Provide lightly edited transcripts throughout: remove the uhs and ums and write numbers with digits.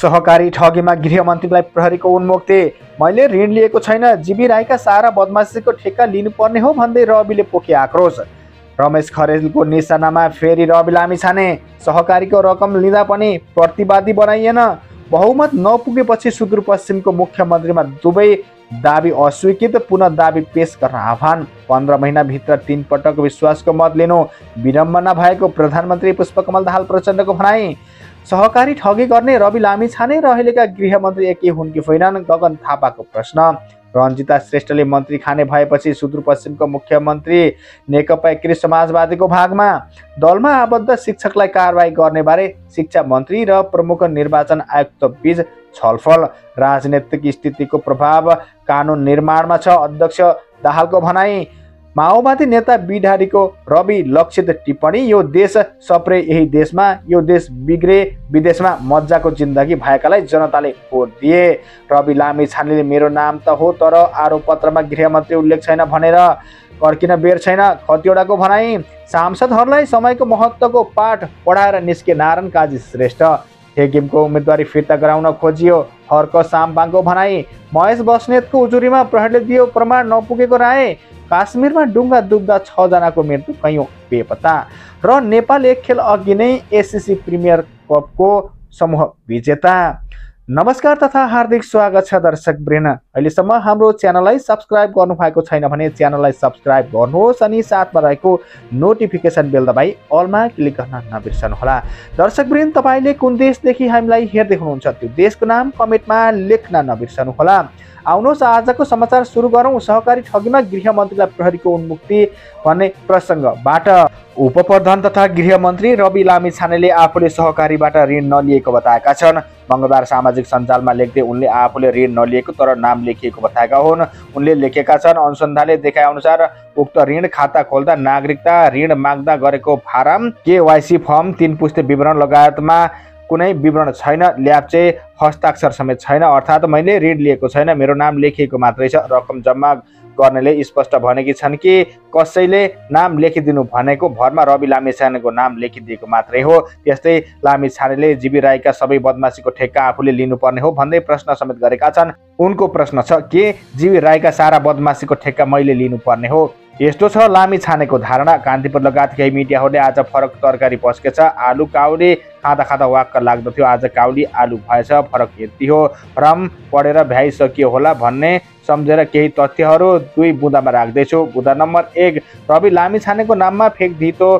सहकारी ठगीमा गृहमन्त्रीलाई प्रहरीको उन्मुक्ति। मैले ऋण लिएको छैन, जीबी राईका सारा बदमासीको ठेक्का लिनुपर्ने हो भन्दै रविले पोखे आक्रोश। रमेश खरेलको निशानामा फेरि रवि लामिछाने। सहकारीको रकम लिँदा पनि प्रतिवादी बनाइएन। बहुमत नपुगेपछि सुदूरपश्चिमको मुख्यमन्त्रीमा दुवै दाबी अस्वीकृत, पुनः दाबी पेश गर्न आह्वान। 15 महिनाभित्र 3 पटक विश्वासको मत लिनु विडम्बना भएको प्रधानमन्त्री पुष्पकमल दाहाल प्रचण्डको भनाई। सहकारी ठगी गर्ने रवि लामिछाने र अहिलेका गृहमन्त्री एकै हुन् कि होइनन्, गगन थापाको प्रश्न। रञ्जिता श्रेष्ठले मन्त्री खाने भएपछि सुदूरपश्चिमको मुख्यमन्त्री नेकपा एकीकृत समाजवादीको भागमा। दलमा आबद्ध शिक्षकलाई कारवाही गर्नेबारे शिक्षा मन्त्री र प्रमुख निर्वाचन आयुक्तबीच छलफल। राजनीतिक स्थितिको प्रभाव कानुन निर्माणमा छ, अध्यक्ष दाहालको भनाई। माओवादी नेता बिढारीको रवि लक्षित टिप्पणी, यो देश सप्रे यही देशमा, यो देश बिग्रे विदेशमा, मजाको जिन्दगी भएकालाई जनताले भोट दिए। रवि लामिछानेले मेरो नाम त हो तर आरोप पत्रमा गृहमन्त्री उल्लेख छैन भनेर कर्किन बेर छैन, खतिवडाको भनाई। सांसदहरूलाई समयको महत्त्वको पाठ पढाएर निस्के नारायण काजी श्रेष्ठ। थेगिङको उम्मेदवारी फिर्ता गराउन खोजियो, हर्क सामपांगको भनाई। महेश बस्नेतको उजुरीमा प्रहरीले दियो प्रमाण नपुगेको राय। काश्मीरमा डुङ्गा डुब्दा 6 जनाको मृत्यु, कैयौं बेपत्ता। र नेपाल एक खेल अघि नै एसिसी प्रिमियर कपको समूह विजेता। नमस्कार तथा हार्दिक स्वागत छ दर्शक वृन्द। अहिलेसम्म हाम्रो च्यानललाई सब्सक्राइब गर्नुभएको छैन भने च्यानललाई सब्सक्राइब गर्नुहोस् अनि साथमा रहेको नोटिफिकेसन बेल दबाई अलमा क्लिक गर्न नबिर्सनुहोला। दर्शक वृन्द, तपाईले कुन देशदेखि हामीलाई हेर्दै हुनुहुन्छ त्यो देशको नाम कमेन्टमा लेख्न नबिर्सनुहोला। आउनुहोस् आजको समाचार सुरु गरौँ। सहकारी ठगीमा गृहमन्त्रीलाई प्रहरीको उन्मुक्ति भन्ने प्रसङ्गबाट। उपप्रधान तथा गृहमन्त्री रवि लामिछानेले आफूले सहकारीबाट ऋण नलिएको बताएका छन्। मंगलबार सामाजिक सञ्जालमा लेख्दै उनले आफूले ऋण नलिएको तर नाम लेखिएको बताएका हुन्। उनले लेखेका छन्, अनुसन्धानले देखाएअनुसार उक्त ऋण खाता खोल्दा, नागरिकता ऋण माग्दा गरेको फारम, केवाइसी फर्म, 3 पुस्ते विवरण लगायतमा कुनै विवरण छैन, ल्याप्चे हस्ताक्षर समेत छैन। अर्थात् मैले ऋण लिएको छैन, मेरो नाम लेखिएको मात्रै छ। रकम जम्मा गर्नेले स्पष्ट भनेकी छन् कि कसैले नाम लेखिदिनु भनेको भरमा रवि लामिछानेको नाम लेखिदिएको मात्रै हो। त्यस्तै लामिछानेले जीबी राईका सबै बदमासीको ठेक्का आफूले लिनुपर्ने हो भन्दै प्रश्न समेत गरेका छन्। उनको प्रश्न छ के जीबी राईका सारा बदमासीको ठेक्का मैले लिनुपर्ने हो? यस्तो छ लामिछानेको धारणा। कान्तिपुर लगायत केही मिडियाहरूले आज फरक तरकारी पस्केछ। आलु काउली खाँदा खाँदा वाक्क लाग्दथ्यो, आज काउली आलु भएछ, फरक यति हो। भ्रम पढेर भ्याइसकियो होला भन्ने सम्झेर केही तथ्यहरू 2 बुँदामा राख्दैछु। बुँदा नम्बर 1, रवि लामिछानेको नाममा फेक धितो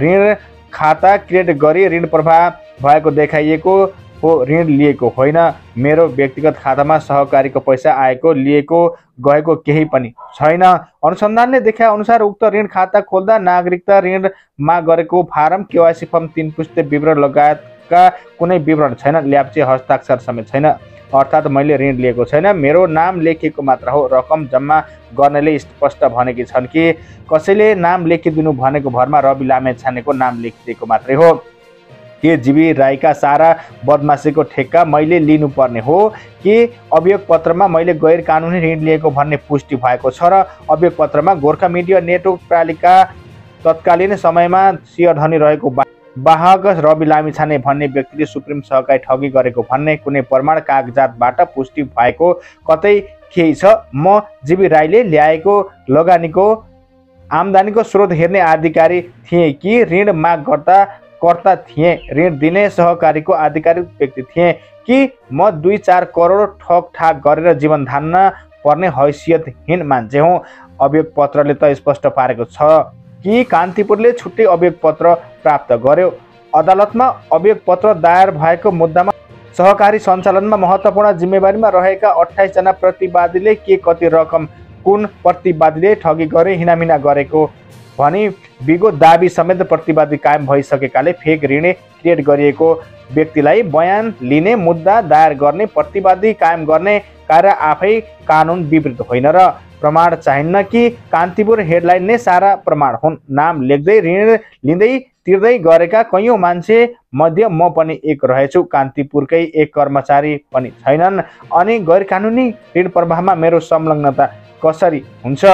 ऋण खाता क्रिएट गरी ऋण प्रभाव भएको देखाइएको हो, ऋण लिएको होइन। मेरो व्यक्तिगत खातामा सहकारीको पैसा आएको, लिएको, गएको केही पनि छैन। अनुसन्धानले देखाएअनुसार उक्त ऋण खाता खोल्दा, नागरिकता ऋणमा गरेको फारम, केवाइसी फर्म, 3 पुस्ते विवरण लगायतका कुनै विवरण छैन, ल्याप्चे हस्ताक्षर समेत छैन। अर्थात् मैले ऋण लिएको छैन, मेरो नाम लेखिएको मात्र हो। रकम जम्मा गर्नेले स्पष्ट भनेकी छन् कि कसैले नाम लेखिदिनु भनेको भरमा रवि लामिछानेको नाम लेखिदिएको मात्रै हो। के जीबी राईका सारा बदमासीको ठेक्का मैले लिनुपर्ने हो? के अभियोग पत्रमा मैले गैर कानुनी ऋण लिएको भन्ने पुष्टि भएको छ? र अभियोग पत्रमा गोरखा मीडिया नेटवर्क प्रालिका तत्कालीन समयमा सिंहधनी रहेको वाहक रवि लामिछाने भन्ने व्यक्तिले सुप्रिम सहकारी ठगी गरेको भन्ने कुनै प्रमाण कागजातबाट पुष्टि भएको कतै केही छ? म जीबी राईले ल्याएको लगानीको आम्दानीको स्रोत हेर्ने अधिकारी थिएँ कि ऋण माग कर्ता थिएँ? ऋण दिने सहकारीको आधिकारिक व्यक्ति थिएँ कि म 2-4 करोड ठगठाक गरेर जीवन धान्न पर्ने हैसियतहीन मान्छे हुँ? अभियोग पत्रले त स्पष्ट पारेको छ कि कान्तिपुरले छुट्टै अभियोग पत्र प्राप्त गर्यो। अदालतमा अभियोग पत्र दायर भएको मुद्दामा सहकारी सञ्चालनमा महत्त्वपूर्ण जिम्मेवारीमा रहेका 28 जना प्रतिवादीले के कति रकम कुन प्रतिवादीले ठगी गरे, हिनामिना गरेको भनी बिगो दाबी समेत प्रतिवादी कायम भइसकेकाले फेक ऋण क्रिएट गरिएको व्यक्तिलाई बयान लिने, मुद्दा दायर गर्ने, प्रतिवादी कायम गर्ने कार्य आफै कानुन विपरीत होइन र? प्रमाण चाहिन्न कि कान्तिपुर हेडलाइन नै सारा प्रमाण हुन्? नाम लेख्दै, ऋण लिँदै, तिर्दै गरेका कैयौँ मान्छे मध्ये म पनि एक रहेछु। कान्तिपुरकै एक कर्मचारी पनि छैनन् अनि गैरकानुनी ऋण प्रवाहमा मेरो संलग्नता कसरी हुन्छ?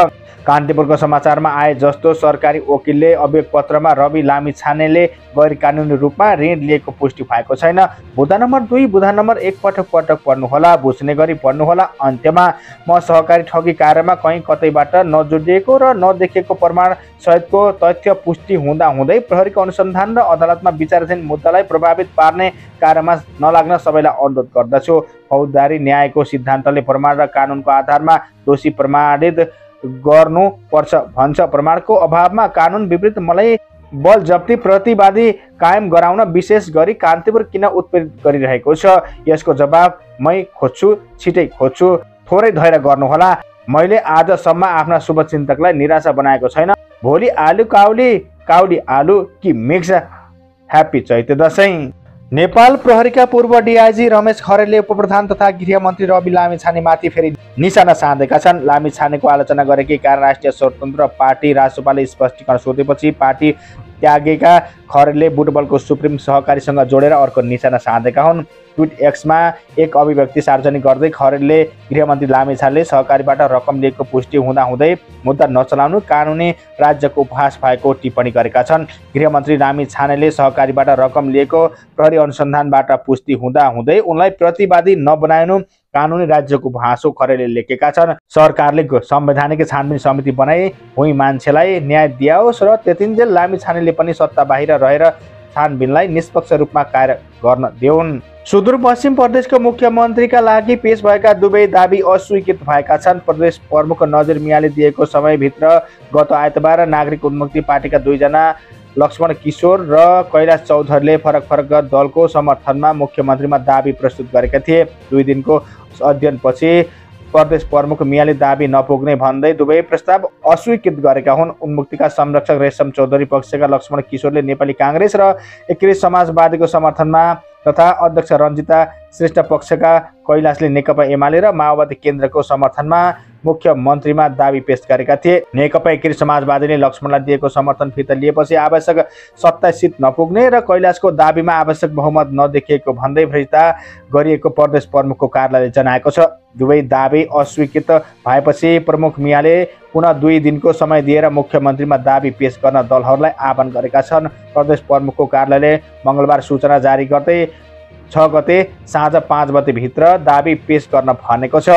कान्तिपुरको समाचारमा आए जस्तो सरकारी वकिलले अभियोगपत्रमा रवि लामिछानेले गैरकानुनी रूपमा ऋण लिएको पुष्टि भएको छैन। बुँदा नम्बर 2 बुँदा नम्बर 1 पटक पढ्नुहोला, बुझ्ने गरी पढ्नुहोला। अन्त्यमा म सहकारी ठगी कार्यमा कहीं कतैबाट नजोडिएको र नदेखेको प्रमाण सहितको तथ्य पुष्टि हुँदा हुँदै प्रहरीको अनुसन्धान र अदालतमा विचाराधीन मुद्दालाई प्रभावित पार्ने कार्यमा नलाग्न सबैलाई अनुरोध गर्दछु। फौजदारी न्यायको सिद्धान्तले प्रमाण र कानुनको आधारमा दोषी प्रमाणित गर्नु पर्छ भन्छ। प्रमाणको अभावमा कानुन विपरीत मलाई बल जप्ती प्रतिवादी कायम गराउन विशेष गरी कान्तिपुर किन उत्प्रेरित गरिरहेको छ? यसको जवाब मै खोज्छु, छिटै खोज्छु। थोरै धैर्य गर्नुहोला। मैले आजसम्म आफ्ना शुभचिन्तकलाई निराशा बनाएको छैन। भोलि आलु काउली, काउली आलु कि मिक्स। ह्याप्पी चैते दशैं। नेपाल प्रहरीका पूर्व डीआईजी रमेश खरेलले उपप्रधान तथा गृहमन्त्री रवि लामिछानेमाथि फेरि निशाना साधेका छन्। लामिछानेको आलोचना गरेकी कारण राष्ट्रिय स्वतन्त्र पार्टी रासोपाले स्पष्टीकरण सोधेपछि पार्टी त्यागेका खरेलले बुटबलको सुप्रिम सहकारीसँग जोडेर अर्को निशाना साधेका हुन्। ट्विट एक्समा एक अभिव्यक्ति सार्वजनिक गर्दै खरेलले गृहमन्त्री लामिछानेले सहकारीबाट रकम लिएको पुष्टि हुँदाहुँदै मुद्दा नचलाउनु कानुनी राज्यको उपहास भएको टिप्पणी गरेका छन्। गृहमन्त्री लामिछानेले सहकारीबाट रकम लिएको प्रहरी अनुसन्धानबाट पुष्टि हुँदाहुँदै उनलाई प्रतिवादी नबनाउनु कानुनी राज्यको उपहास हो खरेलले लेखेका छन्। सरकारले संवैधानिक छानबिन समिति बनाई हुई मान्छेलाई न्याय दियाओस् र त्यतिन्जेल लामिछानेले पनि सत्ता बाहिर रहेर छानबिनलाई निष्पक्ष रूपमा कार्य गर्न देउन्। सुदूरपश्चिम प्रदेशको मुख्यमन्त्रीका लागि पेश भएका दुवै दाबी अस्वीकृत भएका छन्। प्रदेश प्रमुख नजिर मियाले दिएको समयभित्र गत आइतबार नागरिक उन्मुक्ति पार्टीका दुईजना लक्ष्मण किशोर र कैलाश चौधरीले फरक फरक दलको समर्थनमा मुख्यमन्त्रीमा दाबी प्रस्तुत गरेका थिए। दुई दिनको अध्ययनपछि प्रदेश प्रमुख मियाले दाबी नपुग्ने भन्दै दुवै प्रस्ताव अस्वीकृत गरेका हुन्। उन्मुक्तिका संरक्षक रेशम चौधरी पक्षका लक्ष्मण किशोरले नेपाली कांग्रेस र एकीकृत समाजवादीको समर्थनमा तथा अध्यक्ष रञ्जिता श्रेष्ठ पक्षका कैलाशले नेकपा एमाले र माओवादी केन्द्रको समर्थनमा मुख्यमन्त्रीमा दाबी पेश गरेका थिए। नेकपा एकीकृत समाजवादीले लक्ष्मणलाई दिएको समर्थन फिर्ता लिएपछि आवश्यक 27 सिट नपुग्ने र कैलाशको दाबीमा आवश्यक बहुमत नदेखिएको भन्दै फिर्ता गरिएको प्रदेश प्रमुखको कार्यालयले जनाएको छ। दुवै दाबी अस्वीकृत भएपछि प्रमुख मियाले पुनः 2 दिनको समय दिएर मुख्यमन्त्रीमा दाबी पेश गर्न दलहरूलाई आह्वान गरेका छन्। प्रदेश प्रमुखको कार्यालयले मंगलबार सूचना जारी गर्दै 6 गते साँझ 5 बजे भित्र दाबी पेश गर्न भनेको छ।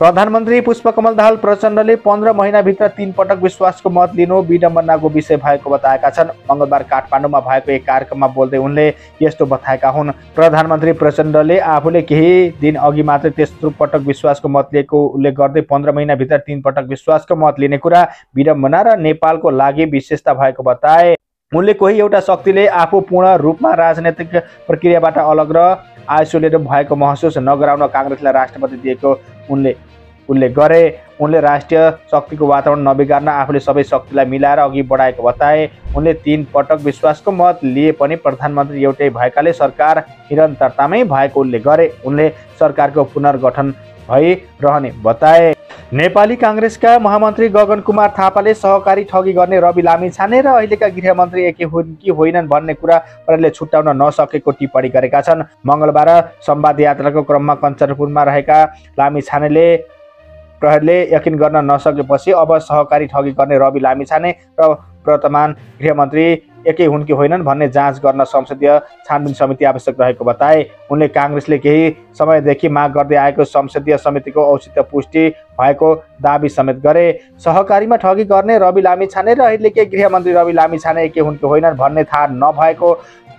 प्रधानमन्त्री पुष्पकमल दाहाल प्रचण्डले 15 महिनाभित्र 3 पटक विश्वासको मत लिनु विडम्बनाको विषय भएको बताएका छन्। मंगलबार काठमाडौँमा भएको एक कार्यक्रममा बोल्दै उनले यस्तो बताएका हुन्। प्रधानमन्त्री प्रचण्डले आफूले केही दिन अघि मात्रै तेस्रो पटक विश्वासको मत लिएको उल्लेख गर्दै 15 महिनाभित्र 3 पटक विश्वासको मत लिने कुरा विडम्बना र नेपालको लागि विशेषता भएको बताए। उनले कोही एउटा शक्तिले आफू पूर्ण रूपमा राजनैतिक प्रक्रियाबाट अलग र आइसोलेट भएको महसुस नगराउन काङ्ग्रेसलाई राष्ट्रपति दिएको उनले उल्लेख गरे। उनले राष्ट्रिय शक्तिको वातावरण नबिगार्न आफूले सबै शक्तिलाई मिलाएर अघि बढाएको बताए। उनले 3 पटक विश्वासको मत लिए पनि प्रधानमन्त्री एउटै भएकाले सरकार निरन्तरतामै भएको उल्लेख गरे। उनले सरकारको पुनर्गठन भइरहने बताए। नेपाली कांग्रेसका महामन्त्री गगन कुमार थापाले सहकारी ठगी गर्ने रवि लामिछाने र अहिलेका गृहमन्त्री एकै हुन् कि होइनन् भन्ने कुरा प्रहरीले छुट्याउन नसकेको टिप्पणी गरेका छन्। मंगलबार संवाद यात्राको क्रममा कञ्चनपुरमा रहेका लामिछानेले प्रहरीले यकिन गर्न नसकेपछि अब सहकारी ठगी गर्ने रवि लामिछाने र वर्तमान गृहमन्त्री एकै हुन् कि होइनन् भन्ने जाँच गर्न संसदीय छानबिन समिति आवश्यक रहेको बताए। उनले कांग्रेसले केही समयदेखि माग गर्दै आएको संसदीय समितिको औचित्य पुष्टि भएको दाबी समेत गरे। सहकारीमा ठगी गर्ने रवि लामिछाने र अहिलेकै गृहमन्त्री रवि लामिछाने एकै हुन् कि होइनन् भन्ने थाहा नभएको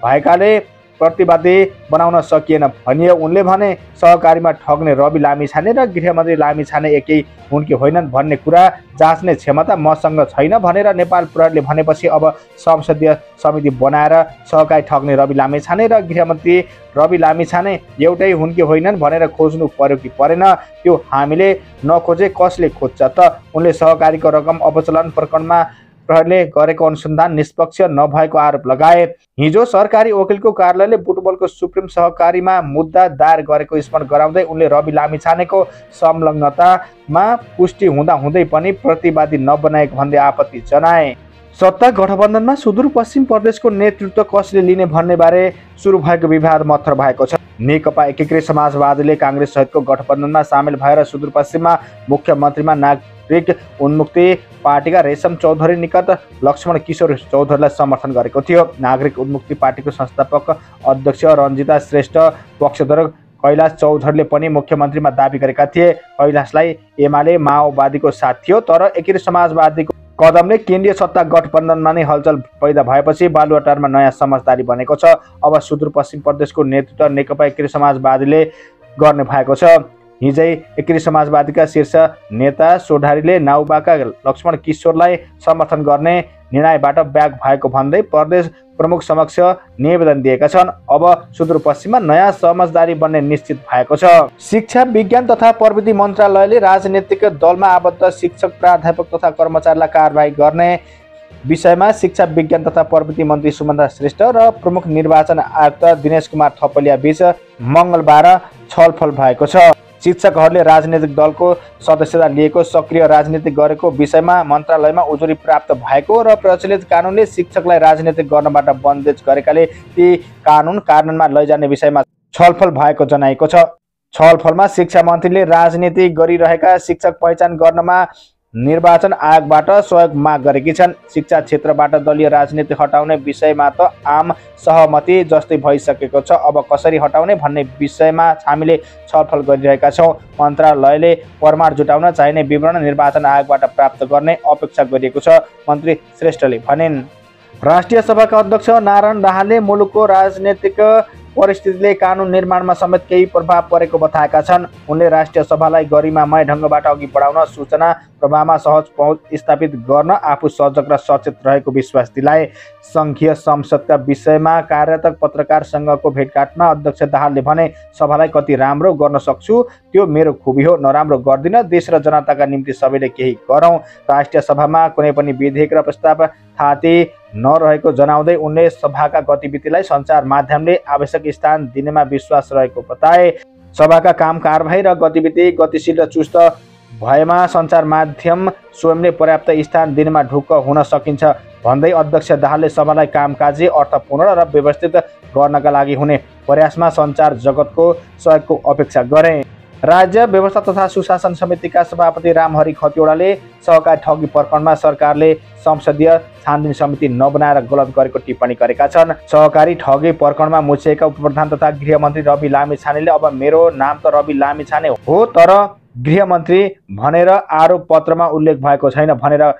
भएकाले प्रतिवादी बनाउन सकिएन भनियो। उनले भने सहकारीमा ठग्ने रवि लामिछाने र गृहमन्त्री लामिछाने एकै हुन् कि होइनन् भन्ने कुरा जाँच्ने क्षमता मसँग छैन भनेर नेपाल प्रहरीले भनेपछि अब संसदीय समिति बनाएर सहकारी ठग्ने रवि लामिछाने र गृहमन्त्री रवि लामिछाने एउटै हुन् कि होइनन् भनेर खोज्नु पर्यो कि परेन? त्यो हामीले नखोजे कसले खोज्छ त? उनले सहकारीको रकम अपचलन प्रकरणमा प्रहरीले गरेको अनुसन्धान निष्पक्ष नभएको आरोप लगाए। हिजो सरकारी वकिलको कार्यालयले बुटबलको सुप्रिम सहकारीमा मुद्दा दायर गरेको स्मरण गराउँदै उनले रवि लामिछानेको संलग्नतामा पुष्टि हुँदाहुँदै पनि प्रतिवादी नबनाएको भन्दै आपत्ति जनाए। सत्ता गठबन्धनमा सुदूरपश्चिम प्रदेशको नेतृत्व कसले लिने भन्नेबारे सुरु भएको विवाद मात्र भएको छ। नेकपा एकीकृत समाजवादीले कांग्रेस सहितको गठबन्धनमा सामेल भएर सुदूरपश्चिममा मुख्यमन्त्रीमा नागरिक उन्मुक्ति पार्टीका रेशम चौधरी निकट लक्ष्मण किशोर चौधरीलाई समर्थन गरेको थियो। नागरिक उन्मुक्ति पार्टीको संस्थापक अध्यक्ष रञ्जिता श्रेष्ठ पक्षधर कैलाश चौधरीले पनि मुख्यमन्त्रीमा दाबी गरेका थिए। कैलाशलाई एमाले माओवादीको साथ थियो, तर एकीकृत समाजवादीको कदमले केन्द्रीय सत्ता गठबन्धनमा नै हलचल पैदा भएपछि बालुवाटारमा नयाँ समझदारी बनेको छ। अब सुदूरपश्चिम प्रदेशको नेतृत्व नेकपा एकीकृत समाजवादीले गर्ने भएको छ। हिजै एकीकृत समाजवादीका शीर्ष नेता सोढारीले नाउपाका लक्ष्मण किशोरलाई समर्थन गर्ने निर्णयबाट ब्याक भएको भन्दै प्रदेश प्रमुख समक्ष निवेदन दिएका छन्। अब सुदूरपश्चिममा नयाँ समझदारी बन्ने निश्चित भएको छ। शिक्षा विज्ञान तथा प्रविधि मन्त्रालयले राजनीतिक दलमा आबद्ध शिक्षक प्राध्यापक तथा कर्मचारीलाई कारबाही गर्ने विषयमा शिक्षा विज्ञान तथा प्रविधि मन्त्री सुमता श्रेष्ठ र प्रमुख निर्वाचन आयुक्त दिनेश कुमार थपलिया बीच मङ्गलबार छलफल भएको छ। शिक्षकहरूले राजनीतिक दलको सदस्यता लिएको, सक्रिय राजनीति गरेको विषयमा मन्त्रालयमा उजुरी प्राप्त भएको र प्रचलित कानुनले शिक्षकलाई राजनीतिक गर्नबाट बन्देज गरेकाले ती कानुनमा लैजाने विषयमा छलफल भएको जनाएको छ। छलफलमा शिक्षा मन्त्रीले राजनीति गरिरहेका शिक्षक पहिचान गर्नमा निर्वाचन आयोगबाट सहयोग माग गरेकी छन्। शिक्षा क्षेत्रबाट दलीय राजनीति हटाउने विषयमा त आम सहमति जस्तै भइसकेको छ, अब कसरी हटाउने भन्ने विषयमा हामीले छलफल गरिरहेका छौँ। मन्त्रालयले प्रमाण जुटाउन चाहिने विवरण निर्वाचन आयोगबाट प्राप्त गर्ने अपेक्षा गरिएको छ, मन्त्री श्रेष्ठले भनिन्। राष्ट्रिय सभाका अध्यक्ष नारायण दाहालले मुलुकको राजनीतिक परिस्थितिले कानुन निर्माणमा समेत केही प्रभाव परेको बताएका छन्। उनले राष्ट्रिय सभालाई गरिमामय ढङ्गबाट अघि बढाउन, सूचना प्रवाहमा सहज पहुँच स्थापित गर्न आफू सजग र सचेत रहेको विश्वास दिलाए। सङ्घीय संसदका विषयमा कार्यरत पत्रकारसँगको भेटघाटमा अध्यक्ष दाहालले भने, सभालाई कति राम्रो गर्न सक्छु त्यो मेरो खुबी हो, नराम्रो गर्दिन। देश र जनताका निम्ति सबैले केही गरौँ। राष्ट्रिय सभामा कुनै पनि विधेयक र प्रस्ताव थाती नरहेको जनाउँदै उनले सभाका गतिविधिलाई सञ्चार माध्यमले आवश्यक स्थान दिनेमा विश्वास रहेको बताए। सभाका काम कारबाही र गतिविधि गतिशील र चुस्त भएमा सञ्चार माध्यम स्वयंले पर्याप्त स्थान दिनेमा ढुक्क हुन सकिन्छ भन्दै अध्यक्ष दाहालले सभालाई कामकाजी, अर्थपूर्ण र व्यवस्थित गर्नका लागि हुने प्रयासमा सञ्चार जगतको सहयोगको अपेक्षा गरे। राज्य व्यवस्था तथा सुशासन समितिका सभापति रामहरि खतिवडाले सहकारी ठगी प्रकरणमा सरकारले संसदीय छानबिन समिति नबनाएर गलत गरेको टिप्पणी गरेका छन्। सहकारी ठगी प्रकरणमा मुछिएका उपप्रधान तथा गृहमन्त्री रवि लामिछानेले अब मेरो नाम त रवि लामिछाने हो तर गृहमन्त्री भनेर आरोप पत्रमा उल्लेख भएको छैन भनेर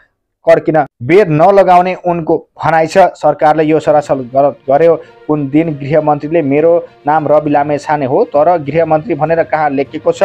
कड्किन बेद नलगाउने उनको भनाइ छ। सरकारले यो सरासर गलत गर्यो। कुन दिन गृहमन्त्रीले मेरो नाम रवि लामिछाने हो तर गृहमन्त्री भनेर कहाँ लेखेको छ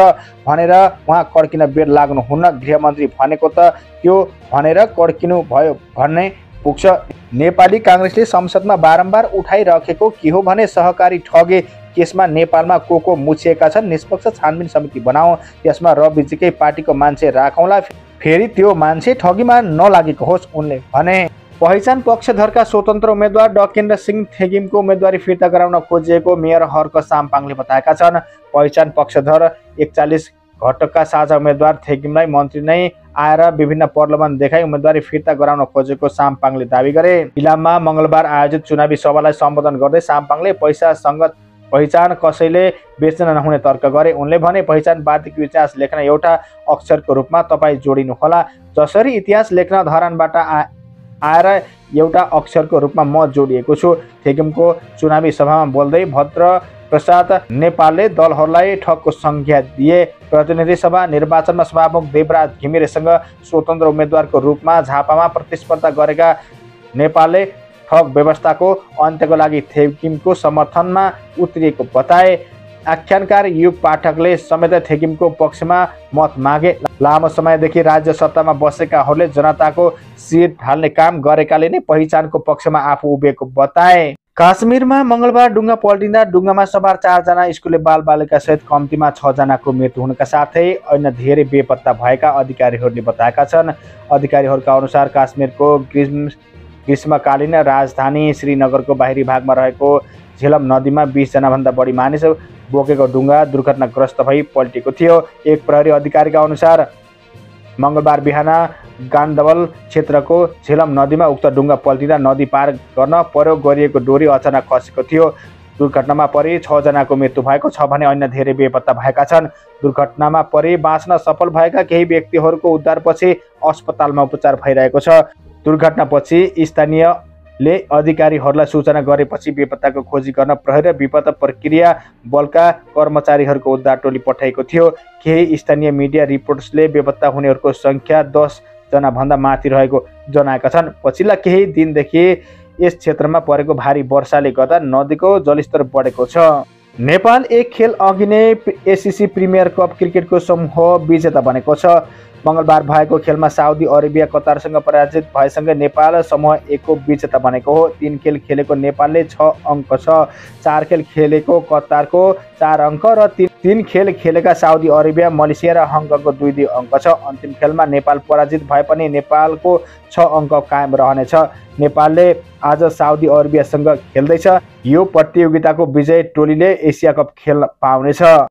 भनेर उहाँ कड्किन बेद लाग्नुहुन्न। गृहमन्त्री भनेको त त्यो भनेर कड्किनु भयो भन्ने पुग्छ। नेपाली कांग्रेसले संसदमा बारम्बार उठाइराखेको के हो भने सहकारी ठगे केसमा नेपालमा को मुछिएका छन्, निष्पक्ष छानबिन समिति बनाऊ, त्यसमा रविजीकै पार्टीको मान्छे राखौँला, फेरि त्यो मान्छे ठगीमा नलागेको होस्, उनले भने। पहिचान पक्षधरका स्वतन्त्र उम्मेद्वार डकेन्द्र सिंह थेगिङको उम्मेदवारी फिर्ता गराउन खोजिएको मेयर हर्क सामपांगले बताएका छन्। पहिचान पक्षधर 41 घटकका साझा उम्मेद्वार थेगिङलाई मन्त्री नै आएर विभिन्न प्रलोभन देखाई उम्मेदवारी फिर्ता गराउन खोजेको सामपांगले दावी गरे। इलाममा मंगलबार आयोजित चुनावी सभालाई सम्बोधन गर्दै सामपांगले पैसासँग पहिचान कसैले बेच्न नहुने तर्क गरे। उनले भने, पहिचानवादीको इतिहास लेख्न एउटा अक्षरको रूपमा तपाईँ जोडिनुहोला, जसरी इतिहास लेख्न धरानबाट आएर एउटा अक्षरको रूपमा म जोडिएको छु। थेगिङको चुनावी सभामा बोल्दै भद्र प्रसाद नेपालले दलहरूलाई ठगको संज्ञा दिए। प्रतिनिधि सभा निर्वाचनमा सभामुख देवराज घिमिरेसँग स्वतन्त्र उम्मेद्वारको रूपमा झापामा प्रतिस्पर्धा गरेका नेपालले ठग व्यवस्थाको अन्त्यको लागि थेगिङको समर्थनमा उत्रिएको बताए। आख्यानकार युग पाठकले समेत थेगिङको पक्षमा मत मागे। लामो समयदेखि राज्य सत्तामा बसेकाहरूले जनताको सिर ढाल्ने काम गरेकाले नै पहिचानको पक्षमा आफू उभिएको बताए। काश्मीरमा मंगलबार डुङ्गा पल्टिँदा डुङ्गामा सवार 4 जना स्कुले बालबालिका सहित कम्तीमा 6 जनाको मृत्यु हुनका साथै अन्य धेरै बेपत्ता भएका अधिकारीहरूले बताएका छन्। अधिकारीहरूका अनुसार काश्मीरको ग्रीष्मकालीन राजधानी श्रीनगरको बाहिरी भागमा रहेको झीलम नदीमा 20 जनाभन्दा बढी मानिस बोकेको डुङ्गा दुर्घटनाग्रस्त भई पल्टेको थियो। एक प्रहरी अधिकारीका अनुसार मंगलबार बिहान गांधवल क्षेत्रको झीलम नदीमा उक्त डुङ्गा पल्टिँदा नदी पार गर्न प्रयोग गरिएको डोरी अचानक खसेको थियो। दुर्घटनामा परे 6 जनाको मृत्यु भएको छ भने अन्य धेरै बेपत्ता भएका छन्। दुर्घटनामा परे बाँच्न सफल भएका केही व्यक्तिहरूको उद्धारपछि अस्पतालमा उपचार भइरहेको छ। दुर्घटनापछि स्थानीयले अधिकारीहरूलाई सूचना गरेपछि बेपत्ताको खोजी गर्न प्रहरी र विपत्ता प्रक्रिया बलका कर्मचारीहरूको उद्धार टोली पठाएको थियो। केही स्थानीय मिडिया रिपोर्ट्सले बेपत्ता हुनेहरूको संख्या 10 जना भन्दा माथि रहेको जनाएका छन्। पछिल्ला केही दिनदेखि यस क्षेत्रमा परेको भारी वर्षाले गर्दा नदीको जलस्तर बढेको छ। नेपाल एक खेल अघि नै एसिसी प्रिमियर कप क्रिकेटको समूह विजेता बनेको छ। मंगलबार भएको खेलमा साउदी अरेबिया कतारसँग पराजित भएसँगै नेपाल समूह एकको विजेता बनेको हो। 3 खेल खेलेको नेपालले 6 अंक छ। 4 खेल खेलेको कतारको 4 अंक र 3 खेल खेलेका साउदी अरेबिया मलेसिया र हङकङको 2-2 अंक छ। अन्तिम खेलमा नेपाल पराजित भए पनि नेपालको 6 अंक कायम रहनेछ। नेपालले आज साउदी अरेबियासँग खेल्दैछ। यो प्रतियोगिताको विजयी टोलीले एसिया कप खेल्न पाउनेछ।